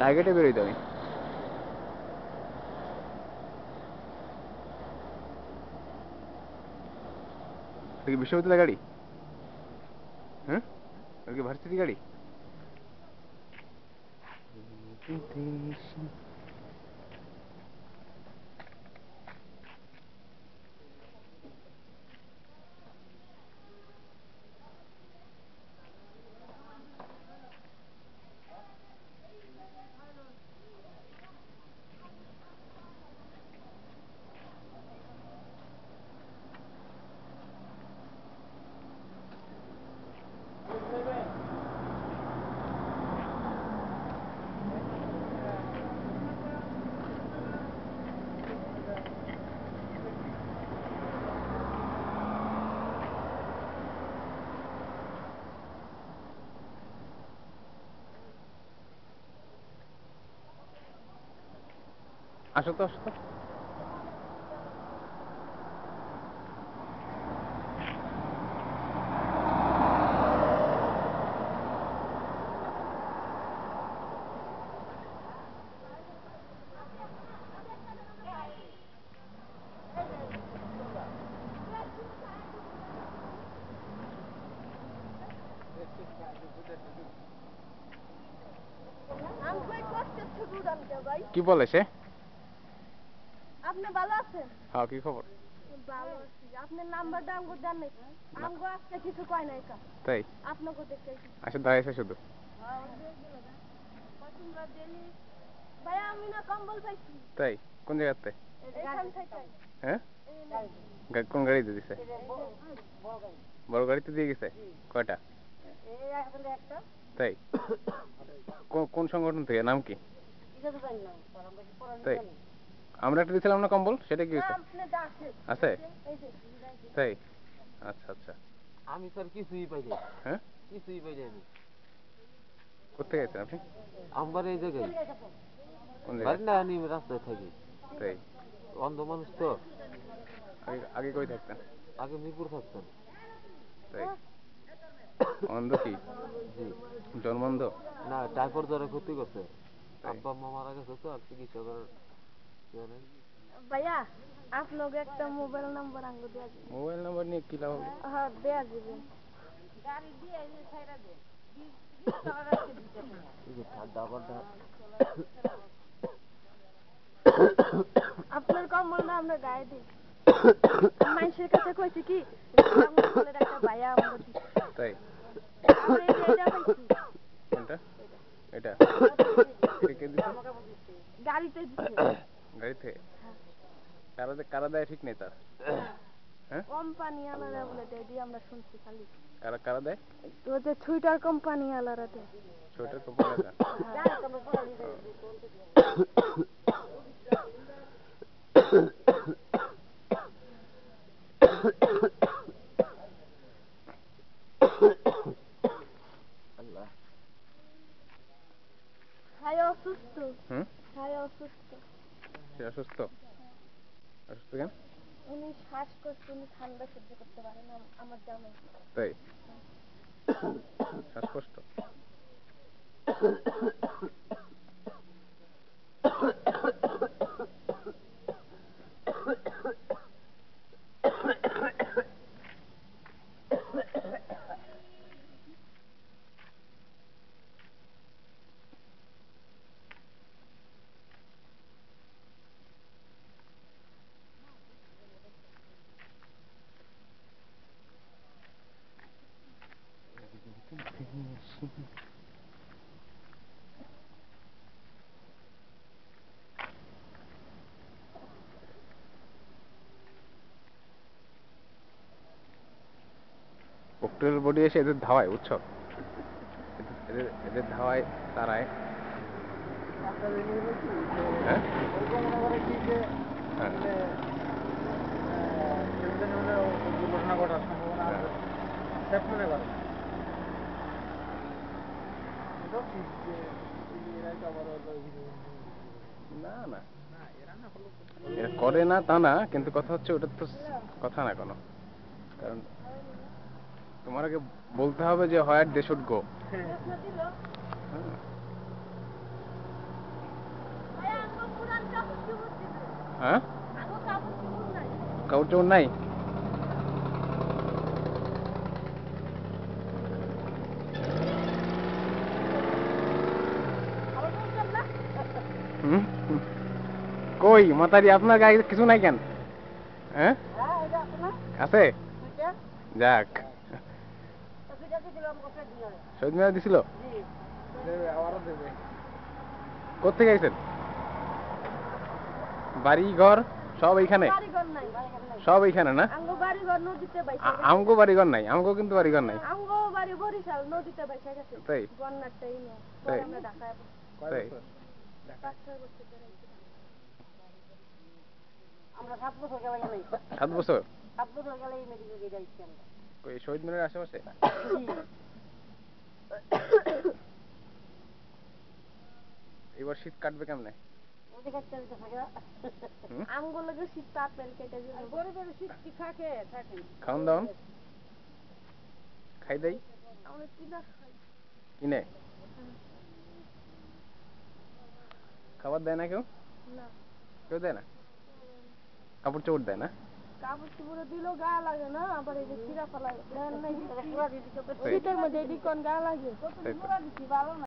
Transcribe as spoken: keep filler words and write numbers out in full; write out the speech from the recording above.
টার্গেটে বেরোইতে আমি বিশ্ববিদ্যালয় গাড়ি, হ্যাঁ ভার্সিটি গাড়ি। আসো তো আসো তো কি বলে সে? আপনি ভালো আছেন? হ্যাঁ, কি খবর? ভালো আছি। আপনার নাম্বারটা আমগো দেন নাই, আমগো আজকে কিছু কই নাই কা, তাই আপনাকে দেখতে আইছি। আচ্ছা দাঁড়াইছে শুধু। হ্যাঁ কতবার দেনি ভাই, আমি না কম্বল পাইছি। তাই কোন জায়গাতে? এখান থেকে। হ্যাঁ গাড়ি কোন গাড়িতে দিছে? বড় গাড়ি। বড় গাড়িতে দিয়ে গেছে? কয়টা? এই আসলে একটা। তাই কোন সংগঠন থেকে, নাম কি? এটা তো জানি না, পরমবাসী পরানি জানি। আমরা একটা দিছিলাম না কম্বল, সেটা কি হইছে? আছে তাই। আচ্ছা আচ্ছা, আমি স্যার কিছুই পাই নাই। হ্যাঁ কিছুই পাই নাই। কোথায় আছেন আপনি? আমার এই জায়গায়। কোন জায়গা? বাড়ি না, আমি রাস্তায় থাকি। তাই অন্ধ মানুষ তো। আগে আগে কই থাকতেন? আগে মিরপুর থাকতেন। তাই অন্ধ কি? জি জন্মান্ধ না, টাইফয়েড জ্বরে ক্ষতি করছে, আব্বা মা মারা গেছে তো, আর চিকিৎসা করার। ভাইয়া আপনাকে একটা মোবাইল নাম্বার আনগো দিয়া দিই। মোবাইল নাম্বার নিয়ে কি লাভ হবে? হ্যাঁ দিয়া দিবেন। গাড়ি দিয়ে এনে ছাইড়া দেন। বিশ টাকা রাখতে দিতে না। এই যে ঠাডা বড়টা। আপনার কম্বল না আমরা গায়ে দিই। মানুষের কাছে কইছি কি আমরা বলে একটা ভাইয়া আমগো দিই। তাই। আমরা এই যে এটা পাইছি। কোনটা? এটা। এটা কে দিছে? গাড়িতে দিছে। গাড়িতে কারাদে কারাদে ঠিক নেই তার। হ্যাঁ কোম্পানি আলাদা বলে দেই দি, আমরা শুনছি খালি কারা কারাদে তো যে ছুইটার কোম্পানি আলাদা তে ছুইটার কোম্পানি আলাদা জানি তো বড় দি আল্লাহ হাই অসুস্থ। হুম হাই অসুস্থ। অসুস্থ অসুস্থ কেন? উনি শ্বাসকষ্ট, উনি ঠান্ডা সহ্য করতে পারে না আমার জামাই। তাই শ্বাসকষ্ট। কোকটেল বডি এসে এদের ধাওয়ায়, বুঝছো? এদের এদের ধাওয়ায় তারায়। না না করে না তা না, কিন্তু কথা হচ্ছে ওটা তো কথা না কোনো, কারণ তোমার আগে বলতে হবে যে হোয়ার দে শুড গো। হ্যাঁ কাউন্ট নাই কই মাতারি আপনার গায়ে কিছু নাই কেন? হ্যাঁ আছে যাক দিছিল কোথেকে আইছেন? বাড়ি ঘর সব এইখানে সব এইখানে না? আমগো বাড়ি ঘর নাই আমগো কিন্তু বাড়ি ঘর নাই তাই তাই আমরা সাত বছর হয়ে গেল সাত বছর সাত বছর হয়ে গেল এই মেডিকেল গিয়ে যাইছি আমরা কই শহীদ মিনারের আশেপাশে এবার শীত কাটবে কেমনে? ওদিকে কাটতে হবে আমগো লাগে শীত তাপ পেল কেটে যাবে বড় বড় শীত কি থাকে থাকে খাওন দাও খাই দেই আমরা কি না খাই কিনে খাবার দেয় না কেউ না কেউ দেয় না কাপড় চোপড় দেয় না কাপড় চোপড় দিলেও গা লাগে না আবার এই যে চিরা ফেলা দেন না শীতের মধ্যে এদিক কোন গা লাগে ভালো না।